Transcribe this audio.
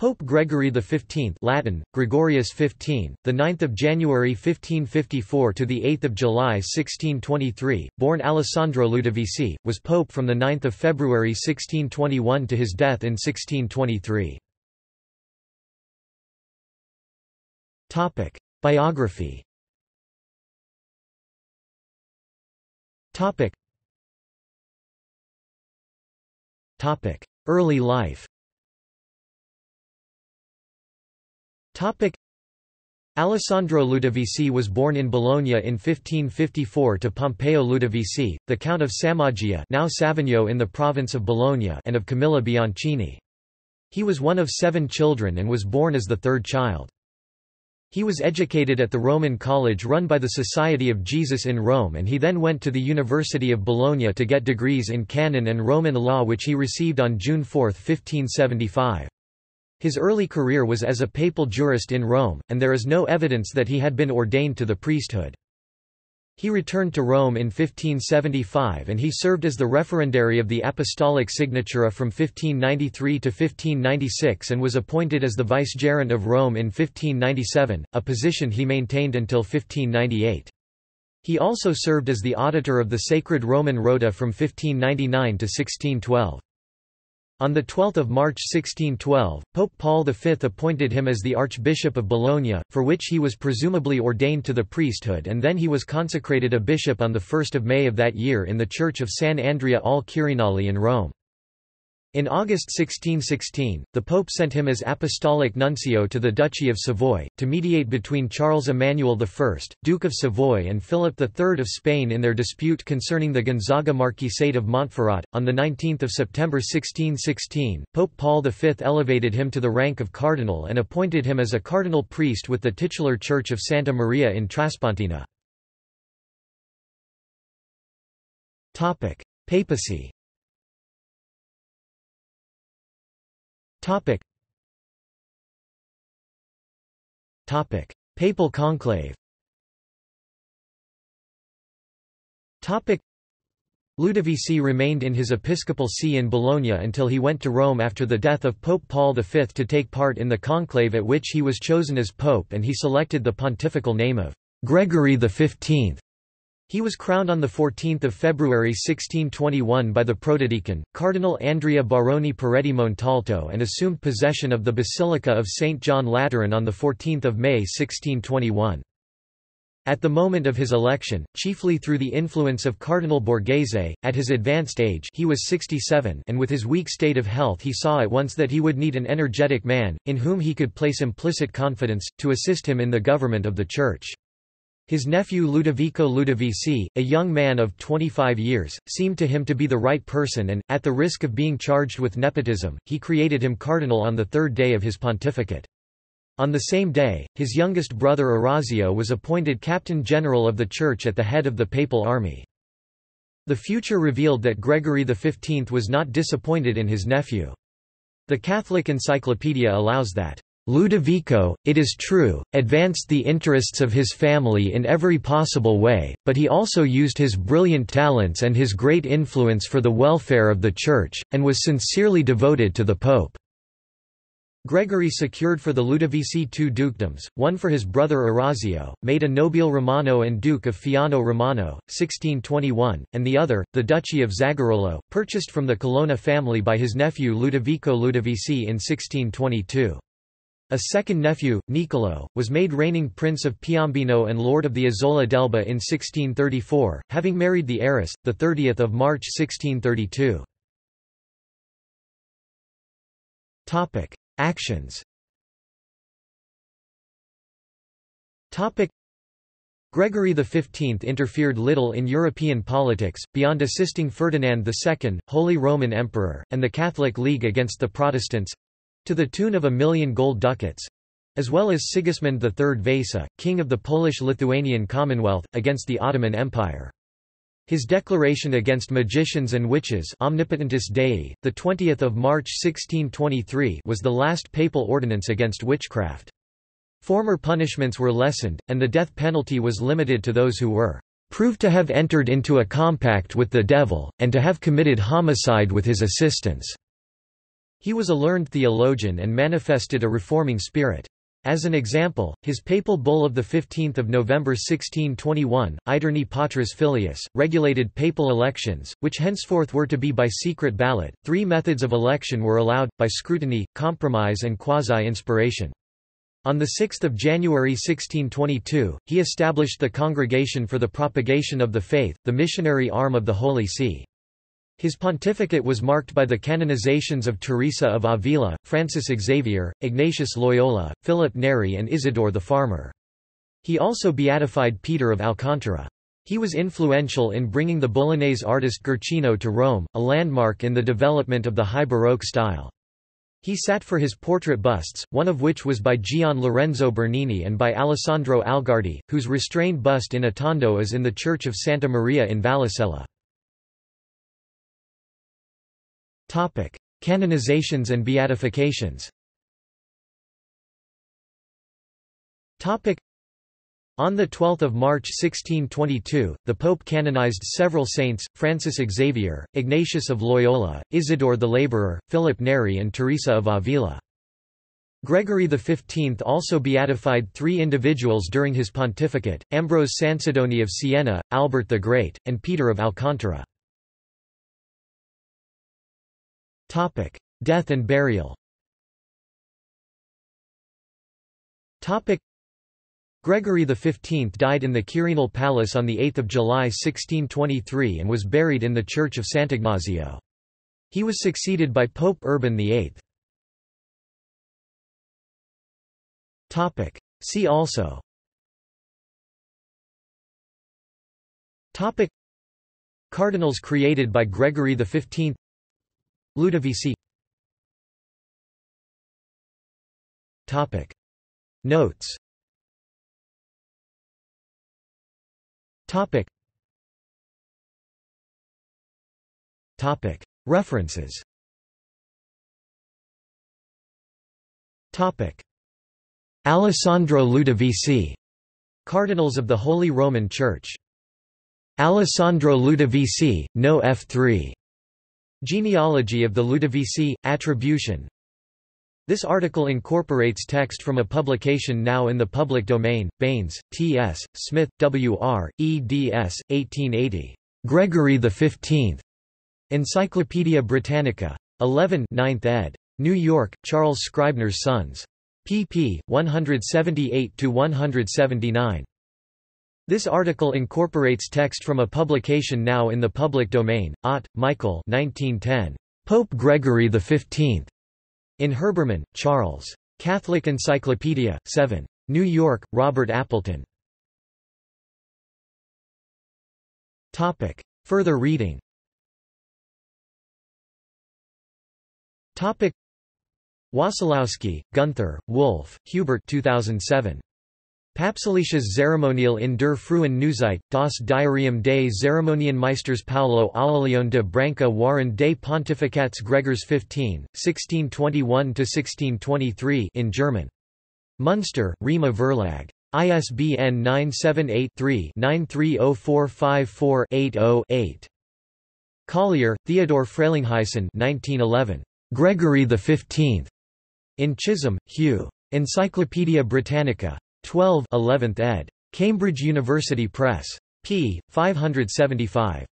Pope Gregory XV (Latin: Gregorius XV), the 9th of January 1554 to the 8th of July 1623, born Alessandro Ludovisi, was pope from the 9th of February 1621 to his death in 1623. Topic: Biography. Topic. Early life. Alessandro Ludovisi was born in Bologna in 1554 to Pompeo Ludovisi, the Count of Samoggia, now Savigno in the province of Bologna, and of Camilla Bianchini. He was one of 7 children and was born as the 3rd child. He was educated at the Roman college run by the Society of Jesus in Rome, and he then went to the University of Bologna to get degrees in canon and Roman law, which he received on June 4, 1575. His early career was as a papal jurist in Rome, and there is no evidence that he had been ordained to the priesthood. He returned to Rome in 1575 and he served as the referendary of the Apostolic Signatura from 1593 to 1596 and was appointed as the vicegerent of Rome in 1597, a position he maintained until 1598. He also served as the auditor of the Sacred Roman Rota from 1599 to 1612. On 12 March 1612, Pope Paul V appointed him as the Archbishop of Bologna, for which he was presumably ordained to the priesthood, and then he was consecrated a bishop on 1 May of that year in the church of San Andrea al Quirinali in Rome. In August 1616, the Pope sent him as Apostolic Nuncio to the Duchy of Savoy, to mediate between Charles Emmanuel I, Duke of Savoy, and Philip III of Spain in their dispute concerning the Gonzaga Marquisate of Montferrat. On 19 September 1616, Pope Paul V elevated him to the rank of cardinal and appointed him as a cardinal priest with the titular church of Santa Maria in Traspontina. Papacy. Papal conclave. Ludovisi remained in his episcopal see in Bologna until he went to Rome after the death of Pope Paul V to take part in the conclave at which he was chosen as pope, and he selected the pontifical name of Gregory XV. He was crowned on 14 February 1621 by the protodeacon, Cardinal Andrea Baroni Peretti Montalto, and assumed possession of the Basilica of St. John Lateran on 14 May 1621. At the moment of his election, chiefly through the influence of Cardinal Borghese, at his advanced age he was 67 and with his weak state of health he saw at once that he would need an energetic man, in whom he could place implicit confidence, to assist him in the government of the Church. His nephew Ludovico Ludovisi, a young man of 25 years, seemed to him to be the right person and, at the risk of being charged with nepotism, he created him cardinal on the 3rd day of his pontificate. On the same day, his youngest brother Orazio was appointed captain general of the Church at the head of the papal army. The future revealed that Gregory XV was not disappointed in his nephew. The Catholic Encyclopedia allows that Ludovico, it is true, advanced the interests of his family in every possible way, but he also used his brilliant talents and his great influence for the welfare of the Church, and was sincerely devoted to the Pope. Gregory secured for the Ludovisi 2 dukedoms, one for his brother Orazio, made a nobile Romano and Duke of Fiano Romano, 1621, and the other, the Duchy of Zagarolo, purchased from the Colonna family by his nephew Ludovico Ludovisi in 1622. A second nephew, Niccolò, was made reigning Prince of Piombino and Lord of the Isola d'Elba in 1634, having married the heiress, 30 March 1632. Actions. Gregory XV interfered little in European politics, beyond assisting Ferdinand II, Holy Roman Emperor, and the Catholic League against the Protestants, to the tune of 1,000,000 gold ducats, as well as Sigismund III Vasa, king of the Polish-Lithuanian Commonwealth, against the Ottoman Empire. His declaration against magicians and witches, Omnipotentis Dei, the 20th of March 1623, was the last papal ordinance against witchcraft. Former punishments were lessened, and the death penalty was limited to those who were proved to have entered into a compact with the devil and to have committed homicide with his assistance. He was a learned theologian and manifested a reforming spirit. As an example, his papal bull of 15 November 1621, Aeterni Patris Filius, regulated papal elections, which henceforth were to be by secret ballot. Three methods of election were allowed, by scrutiny, compromise and quasi-inspiration. On 6 January 1622, he established the Congregation for the Propagation of the Faith, the missionary arm of the Holy See. His pontificate was marked by the canonizations of Teresa of Avila, Francis Xavier, Ignatius Loyola, Philip Neri and Isidore the Farmer. He also beatified Peter of Alcantara. He was influential in bringing the Bolognese artist Guercino to Rome, a landmark in the development of the High Baroque style. He sat for his portrait busts, one of which was by Gian Lorenzo Bernini and by Alessandro Algardi, whose restrained bust in Atondo is in the Church of Santa Maria in Vallicella. Topic: Canonizations and beatifications. Topic: On the 12th of March 1622, the Pope canonized several saints: Francis Xavier, Ignatius of Loyola, Isidore the Laborer, Philip Neri, and Teresa of Avila. Gregory XV also beatified three individuals during his pontificate: Ambrose Sansodoni of Siena, Albert the Great, and Peter of Alcantara. Topic: Death and burial. Topic: Gregory XV died in the Quirinal Palace on the 8th of July 1623 and was buried in the Church of Sant'Ignazio. He was succeeded by Pope Urban VIII. Topic: See also. Topic: Cardinals created by Gregory XV. Ludovisi. Topic: Notes. Topic. Topic: References. Topic: Alessandro Ludovisi, Cardinals of the Holy Roman Church. Alessandro Ludovisi, No. F3. Genealogy of the Ludovisi, Attribution. This article incorporates text from a publication now in the public domain, Baines, T.S., Smith, W.R., eds., 1880. Gregory XV. Encyclopædia Britannica. 11 9th ed. New York, Charles Scribner's Sons. pp. 178–179. This article incorporates text from a publication now in the public domain. Ott, Michael. 1910. Pope Gregory XV. In Herbermann, Charles. Catholic Encyclopedia, 7. New York, Robert Appleton. Topic: Further reading. Topic: Wasilowski, Gunther, Wolf, Hubert. 2007. Papsalicias Ceremonial in der Frühen Neuzeit, das Diarium des Zeremonienmeisters Paolo Aurelion de Branca während des Pontificats Gregors XV, 1621–1623 in German. Munster, Rima Verlag. ISBN 978-3-930454-80-8. Collier, Theodor Frelinghuysen 1911. Gregory XV. In Chisholm, Hugh. Encyclopædia Britannica. 12 11th ed. Cambridge University Press. p. 575.